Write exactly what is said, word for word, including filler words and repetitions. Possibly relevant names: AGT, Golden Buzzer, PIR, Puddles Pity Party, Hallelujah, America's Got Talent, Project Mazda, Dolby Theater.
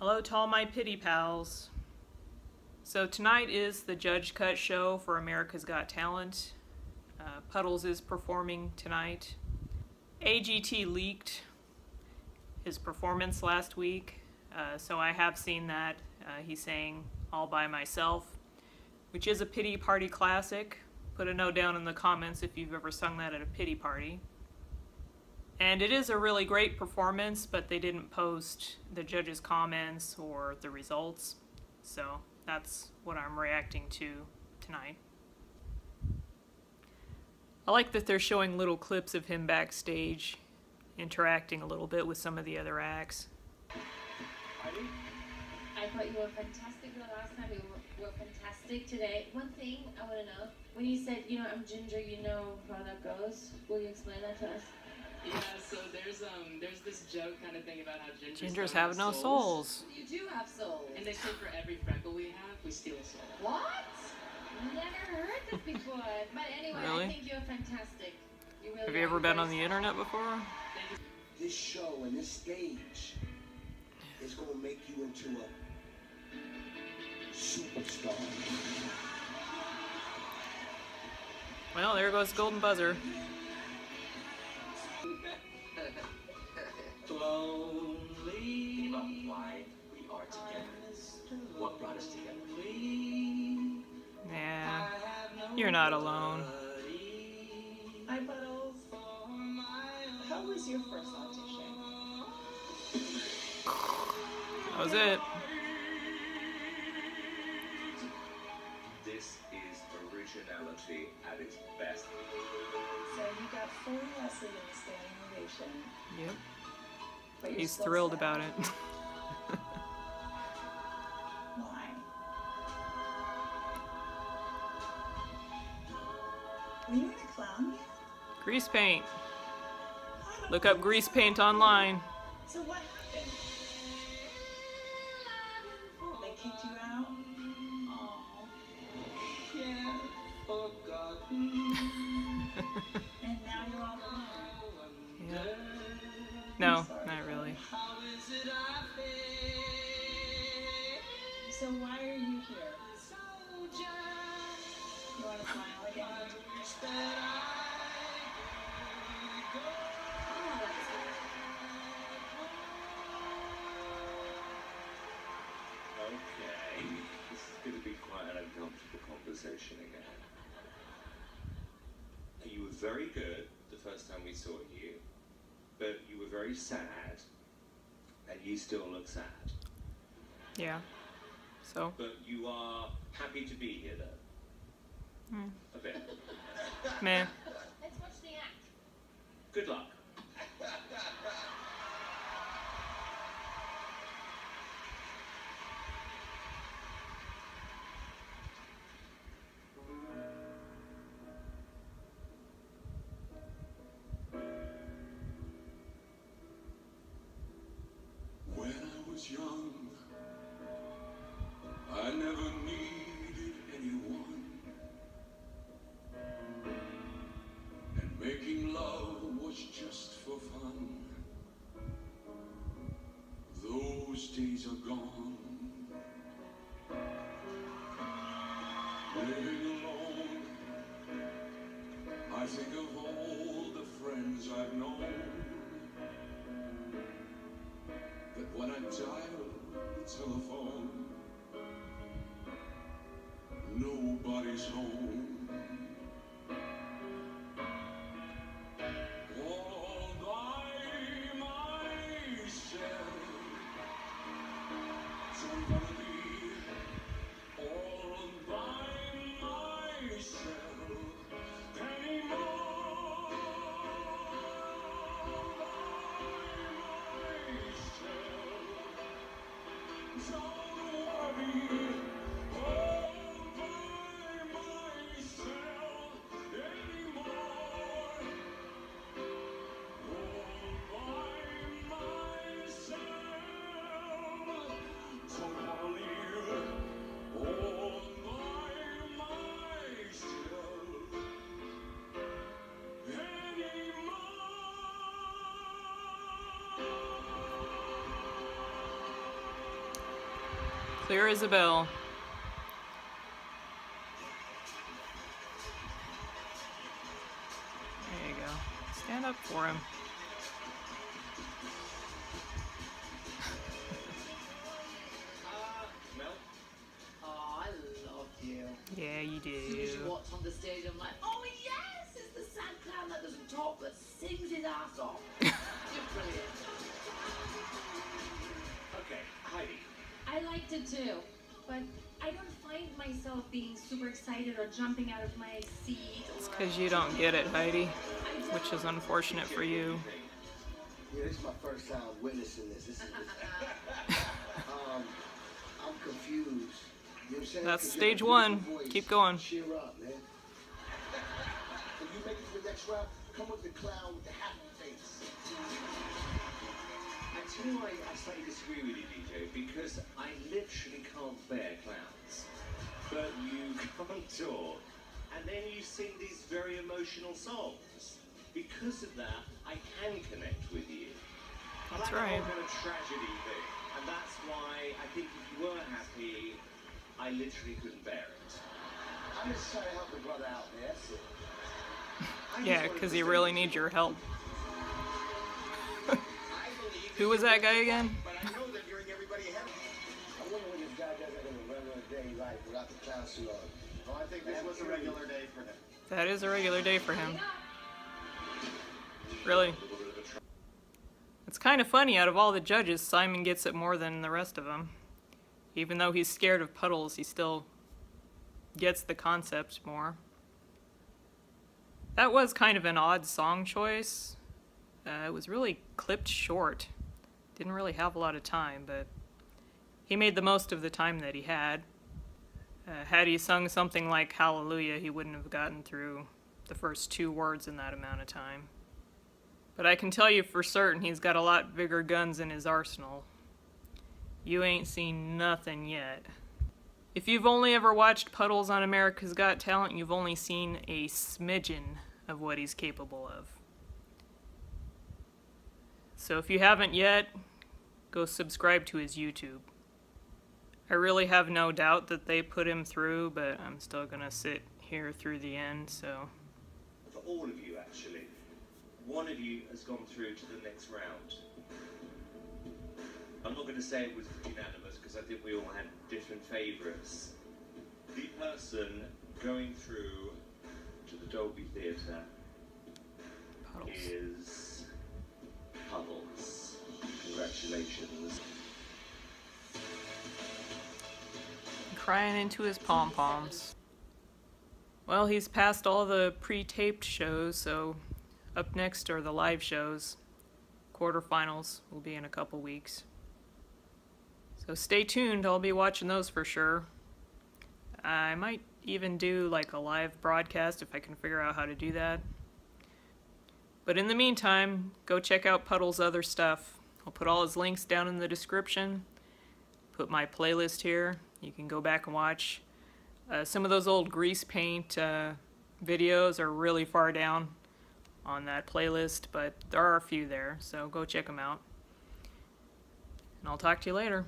Hello to all my pity pals. So tonight is the Judge Cut show for America's Got Talent. Uh, Puddles is performing tonight. A G T leaked his performance last week, uh, so I have seen that. Uh, he sang All By Myself, which is a pity party classic. Put a no down in the comments if you've ever sung that at a pity party. And it is a really great performance, but they didn't post the judge's comments or the results. So that's what I'm reacting to tonight. I like that they're showing little clips of him backstage, interacting a little bit with some of the other acts. I thought you were fantastic the last time, you were, were fantastic today. One thing I want to know, when you said, you know, I'm ginger, you know how that goes, will you explain that to us? Yeah, so there's um there's this joke kind of thing about how gingers, gingers have, have no souls. souls. You do have souls. And they say for every freckle we have, we steal a soul. What? Never heard this before. But anyway, really? I think you're fantastic. You really have you ever been on the internet before? This show and this stage is going to make you into a superstar. Well, there goes Golden Buzzer. Lonely. About why we are together. What brought us together? Nah, you're not alone. Hi, Puddles. How was your first audition? That was it. This is originality at its best. So you got four lessons in standing ovation. Yep. But he's thrilled sad. about it. Why? Were you in a clown yet? Grease paint. Look up grease paint online. So what happened? They kicked you out? Oh. Yeah. Forgotten. And now you're all alone. Yeah. No, not really. How is it I feel? So why are you here? You want to smile again? Okay, this is going to be quite an uncomfortable conversation again. You were very good the first time we saw you. But you were very sad, and you still look sad. Yeah, so. But you are happy to be here, though. Mm. A bit. Meh. Let's watch the act. Good luck. Young, I never needed anyone, and making love was just for fun. Those days are gone, living alone. I think of all the friends I've known. When I dial the telephone, nobody's home. All by myself, somebody, all by myself anymore. Clear as a bell. There you go. Stand up for him. Yeah, you do. As soon as you watch on the stage, I'm like, oh yes, it's the sad clown that doesn't talk but sings his ass off. You're brilliant. Okay, Heidi. I liked it too, but I don't find myself being super excited or jumping out of my seat. It's because you don't get it, Heidi, which is unfortunate for you. Yeah, this is my first time witnessing this. This is just, um, I'm confused. That's stage one. Voice. Keep going. Cheer up, man. If you make it to the next round, come with the clown with the happy face. I tell you why I slightly disagree with you, D J, because I literally can't bear clowns. But you can't talk, and then you sing these very emotional songs. Because of that, I can connect with you. I that's like right. Kind of tragedy thing, and that's why I think if you were happy. I literally couldn't bear it. I'm just trying to help the brother out there. That's it. Yeah, because he really needs your help. Who was that guy again? But I know that you're in everybody heaven. I wonder what this guy does in a regular day life without the clown suit on. Oh, I think this was a regular day for him. That is a regular day for him. Really. It's kind of funny, out of all the judges, Simon gets it more than the rest of them. Even though he's scared of puddles, he still gets the concepts more. That was kind of an odd song choice. Uh, it was really clipped short. Didn't really have a lot of time, but he made the most of the time that he had. Uh, had he sung something like Hallelujah, he wouldn't have gotten through the first two words in that amount of time. But I can tell you for certain he's got a lot bigger guns in his arsenal. You ain't seen nothing yet. If you've only ever watched Puddles on America's Got Talent, you've only seen a smidgen of what he's capable of. So if you haven't yet, go subscribe to his YouTube. I really have no doubt that they put him through, but I'm still gonna sit here through the end, so. For all of you, actually, one of you has gone through to the next round. I'm not going to say it was unanimous, because I think we all had different favourites. The person going through to the Dolby Theater Puddles. Is Puddles. Congratulations. Crying into his pom-poms. Well, he's passed all the pre-taped shows, so up next are the live shows. Quarterfinals will be in a couple weeks. So stay tuned, I'll be watching those for sure. I might even do like a live broadcast if I can figure out how to do that. But in the meantime, go check out Puddles' other stuff. I'll put all his links down in the description. Put my playlist here. You can go back and watch. Uh, some of those old grease paint uh, videos are really far down on that playlist, but there are a few there, so go check them out. And I'll talk to you later.